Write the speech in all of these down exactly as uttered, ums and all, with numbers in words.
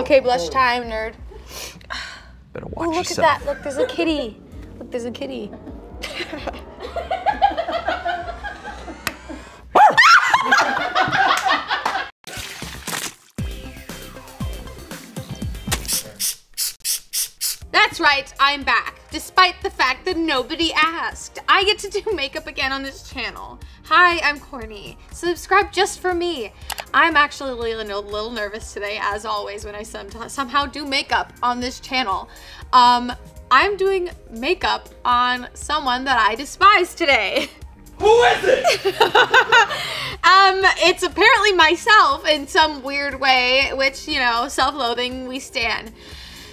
Okay, blush time, nerd. Better watch oh, look yourself. At that. Look, there's a kitty. Look, there's a kitty. That's right, I'm back. Despite the fact that nobody asked, I get to do makeup again on this channel. Hi, I'm Courtney. Subscribe just for me. I'm actually a little nervous today, as always, when I somehow do makeup on this channel. Um, I'm doing makeup on someone that I despise today. Who is it? um, it's apparently myself in some weird way, which, you know, self-loathing, we stan.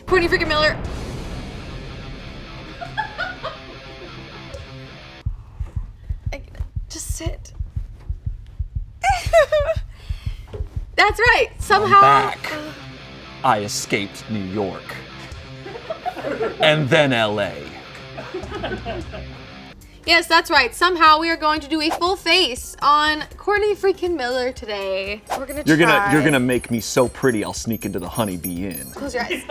Courtney Freakin' Miller. Just sit. That's right. Somehow. I'm back. I escaped New York. And then L A. Yes, that's right. Somehow we are going to do a full face on Courtney Freakin' Miller today. We're gonna you're try. Gonna, you're gonna make me so pretty I'll sneak into the Honey Bee Inn. Close your eyes.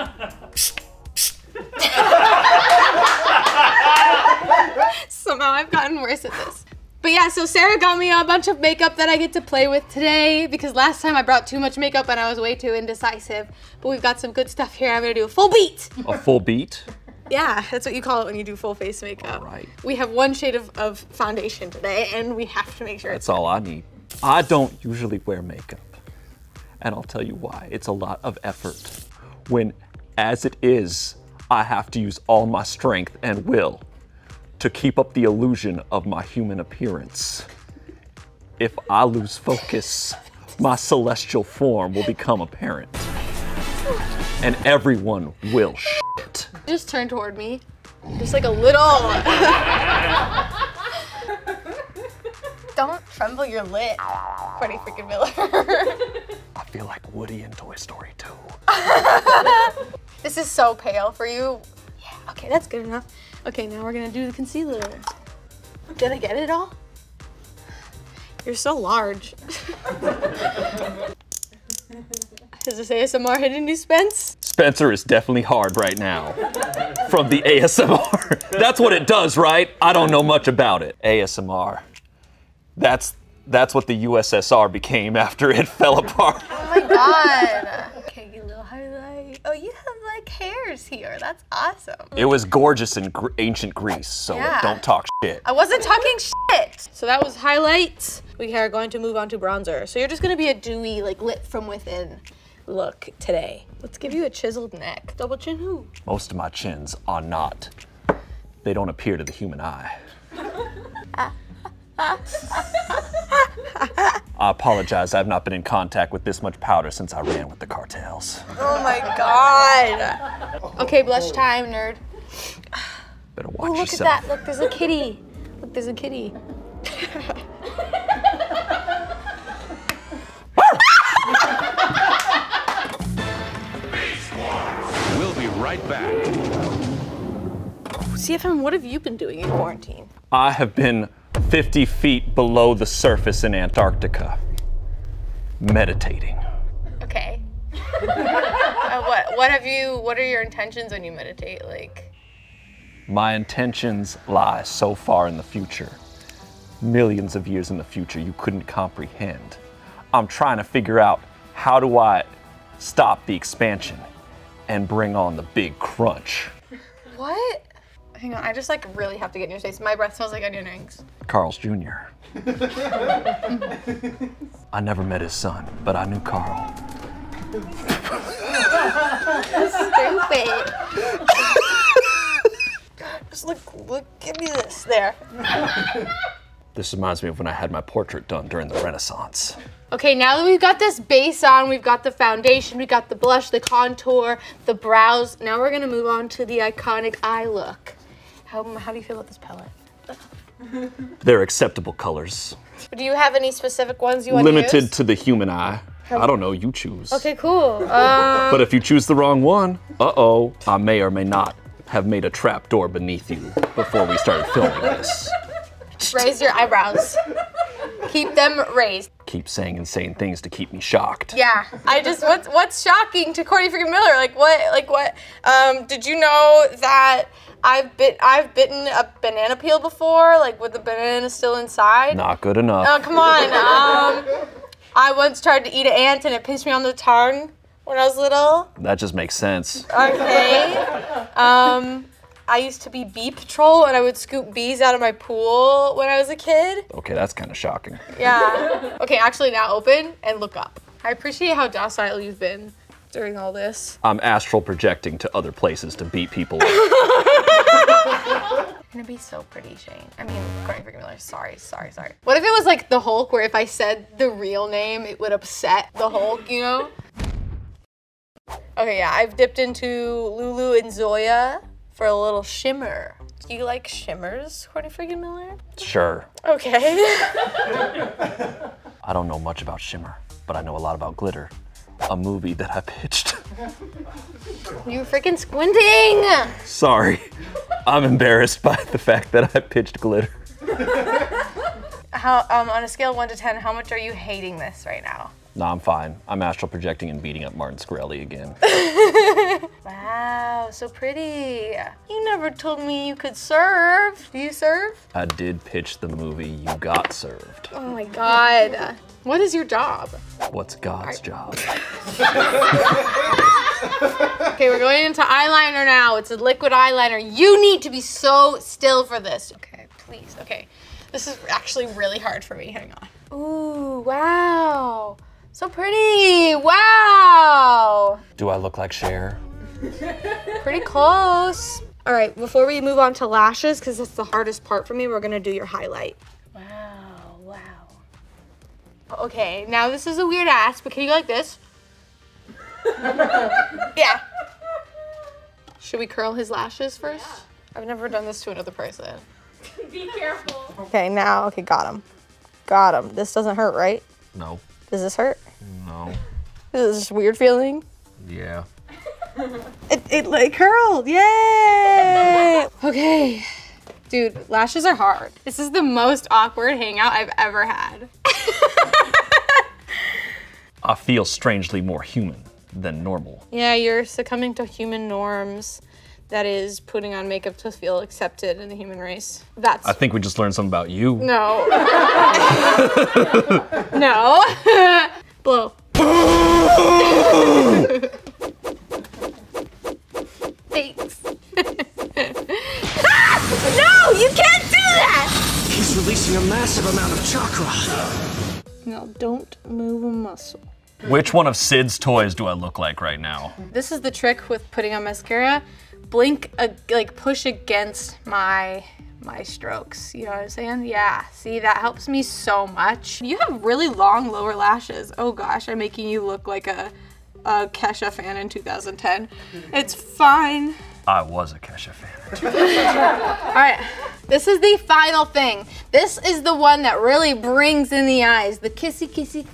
Somehow I've gotten worse at this. But yeah, so Sarah got me a bunch of makeup that I get to play with today because last time I brought too much makeup and I was way too indecisive. But we've got some good stuff here. I'm gonna do a full beat. A full beat? Yeah, that's what you call it when you do full face makeup. All right. We have one shade of, of foundation today and we have to make sure it's That's all I need. I don't usually wear makeup. And I'll tell you why. It's a lot of effort. When, as it is, I have to use all my strength and will to keep up the illusion of my human appearance. If I lose focus, my celestial form will become apparent. And everyone will shit. Just turn toward me. Just like a little. Don't tremble your lip, Courtney Freakin' Miller. I feel like Woody in Toy Story two. This is so pale for you. Yeah, okay, that's good enough. Okay, now we're gonna do the concealer. Did I get it all? You're so large. Is this A S M R hidden expense? Spencer is definitely hard right now. From the A S M R. That's what it does, right? I don't know much about it. A S M R. That's that's what the U S S R became after it fell apart. Oh my god. Okay, get a little highlight. Oh, you have like hairs here. That's awesome. It was gorgeous in gr ancient Greece, so yeah. Don't talk shit. I wasn't talking shit. So that was highlights. We are going to move on to bronzer. So you're just gonna be a dewy, like lit from within look today. Let's give you a chiseled neck. Double chin who? Most of my chins are not. They don't appear to the human eye. I apologize, I've not been in contact with this much powder since I ran with the cartels. Oh my god. Okay, blush time, nerd. Better watch oh, look yourself. At that, look, there's a kitty. Look, there's a kitty. We'll be right back. C F M, what have you been doing in quarantine? I have been fifty feet below the surface in Antarctica, meditating. Okay. uh, what? What have you? What are your intentions when you meditate? Like, my intentions lie so far in the future, millions of years in the future, you couldn't comprehend. I'm trying to figure out how do I stop the expansion and bring on the big crunch. What? Hang on, I just like really have to get in your face. My breath smells like onion rings. Carl's Junior I never met his son, but I knew Carl. Stupid. God, just look, look, give me this, there. This reminds me of when I had my portrait done during the Renaissance. Okay, now that we've got this base on, we've got the foundation, we've got the blush, the contour, the brows, now we're gonna move on to the iconic eye look. How, how do you feel about this palette? They're acceptable colors. Do you have any specific ones you want Limited to use? Limited to the human eye. How I don't know, you choose. Okay, cool. Um, but if you choose the wrong one, uh-oh, I may or may not have made a trap door beneath you before we started filming this. Raise your eyebrows. Keep them raised. keep saying insane things to keep me shocked. Yeah, I just, what's what's shocking to Courtney Freakin' Miller? Like what, like what, um, did you know that I've bit, I've bitten a banana peel before, like with the banana still inside? Not good enough. Oh, come on. um, I once tried to eat an ant and it pinched me on the tongue when I was little. That just makes sense. Okay. Um, I used to be bee patrol and I would scoop bees out of my pool when I was a kid. Okay, that's kind of shocking. Yeah. Okay, actually now open and look up. I appreciate how docile you've been during all this. I'm astral projecting to other places to beat people up. It's gonna be so pretty, Shane. I mean, Courtney Freakin' Miller, sorry, sorry, sorry. What if it was like the Hulk, where if I said the real name, it would upset the Hulk, you know? Okay, yeah, I've dipped into Lulu and Zoya for a little shimmer. Do you like shimmers, Courtney Freakin' Miller? Sure. Okay. I don't know much about shimmer, but I know a lot about glitter, a movie that I pitched. You're freaking squinting! Sorry. I'm embarrassed by the fact that I pitched glitter. How, um, on a scale of one to ten, how much are you hating this right now? No, I'm fine. I'm astral projecting and beating up Martin Shkreli again. Wow, so pretty. You never told me you could serve. Do you serve? I did pitch the movie You Got Served. Oh my God. What is your job? What's God's I... job? Okay, we're going into eyeliner now. It's a liquid eyeliner. You need to be so still for this. Okay, please, okay. This is actually really hard for me, hang on. Ooh, wow. So pretty, wow! Do I look like Cher? Pretty close. All right, before we move on to lashes, because that's the hardest part for me, we're gonna do your highlight. Wow, wow. Okay, now this is a weird ass, but can you go like this? Yeah. Should we curl his lashes first? Yeah. I've never done this to another person. Be careful. Okay, now, okay, got him. Got him. This doesn't hurt, right? No. Does this hurt? No. Is this a weird feeling? Yeah. It, it like curled, yay! Okay, dude, lashes are hard. This is the most awkward hangout I've ever had. I feel strangely more human than normal. Yeah, you're succumbing to human norms. That is putting on makeup to feel accepted in the human race. That's- I think we just learned something about you. No. No. Blow. Thanks. Ah! No, you can't do that! He's releasing a massive amount of chakra. Now don't move a muscle. Which one of Sid's toys do I look like right now? This is the trick with putting on mascara. Blink, uh, like push against my my strokes, you know what I'm saying? Yeah, see, that helps me so much. You have really long lower lashes. Oh gosh, I'm making you look like a, a Kesha fan in two thousand ten. It's fine. I was a Kesha fan. All right, this is the final thing. This is the one that really brings in the eyes, the kissy kissy,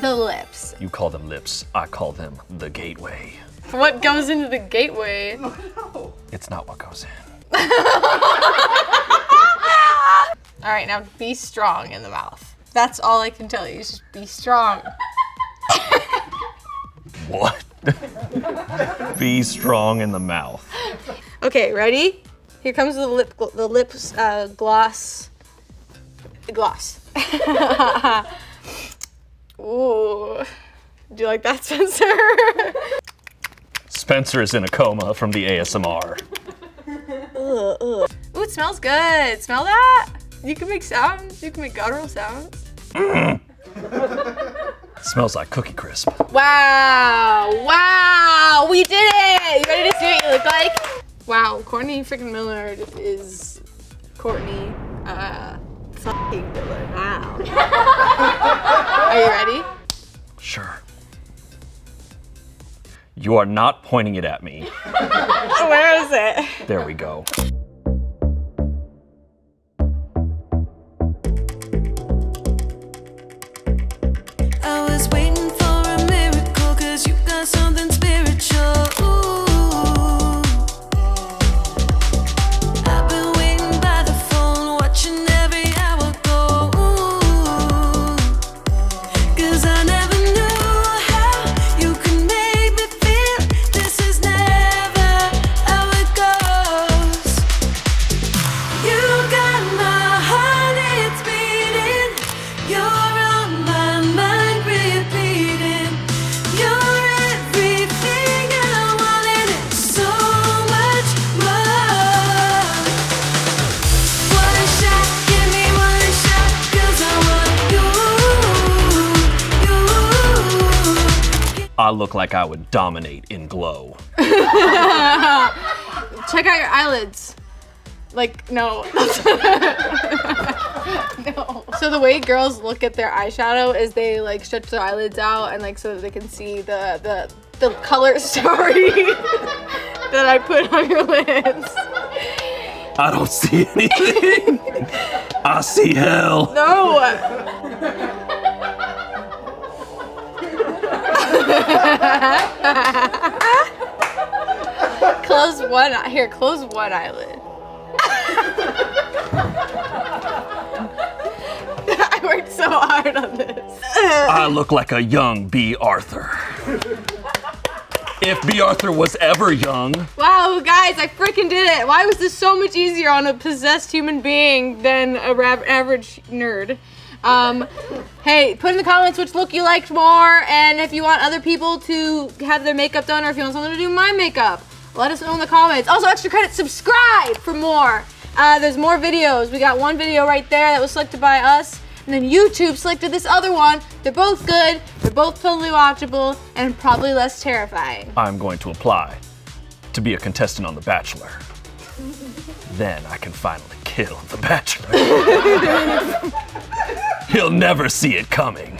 the lips. You call them lips, I call them the gateway. What goes into the gateway? No. It's not what goes in. All right, now be strong in the mouth. That's all I can tell you, is just be strong. What? Be strong in the mouth. Okay, ready? Here comes the lip, the lips uh, gloss. Gloss. Ooh, do you like that, Spencer? Spencer is in a coma from the A S M R. Ugh, ugh. Ooh, it smells good. Smell that? You can make sounds. You can make guttural sounds. Mm. Smells like Cookie Crisp. Wow, wow, we did it. You ready to see what you look like? Wow, Courtney Freakin' Miller is Courtney uh, fucking Miller now. Are you ready? Sure. You are not pointing it at me. Where is it? There we go. I was waiting for a miracle, 'cause you got something spiritual. Ooh. I've been waiting by the phone, watching every hour go. Ooh. I look like I would dominate in glow. Check out your eyelids. Like, no. No. So the way girls look at their eyeshadow is they like stretch their eyelids out and like so that they can see the the the color story that I put on your lids. I don't see anything. I see hell. No. Close one eye. Here, close one eyelid. I worked so hard on this. I look like a young B. Arthur. If B. Arthur was ever young. Wow, guys, I freaking did it. Why was this so much easier on a possessed human being than a rab average nerd? Um, hey, put in the comments which look you liked more, and if you want other people to have their makeup done, or if you want someone to do my makeup, let us know in the comments. Also, extra credit, subscribe for more. Uh, there's more videos. We got one video right there that was selected by us, and then YouTube selected this other one. They're both good, they're both totally watchable, and probably less terrifying. I'm going to apply to be a contestant on The Bachelor. Then I can finally kill The Bachelor. He'll never see it coming.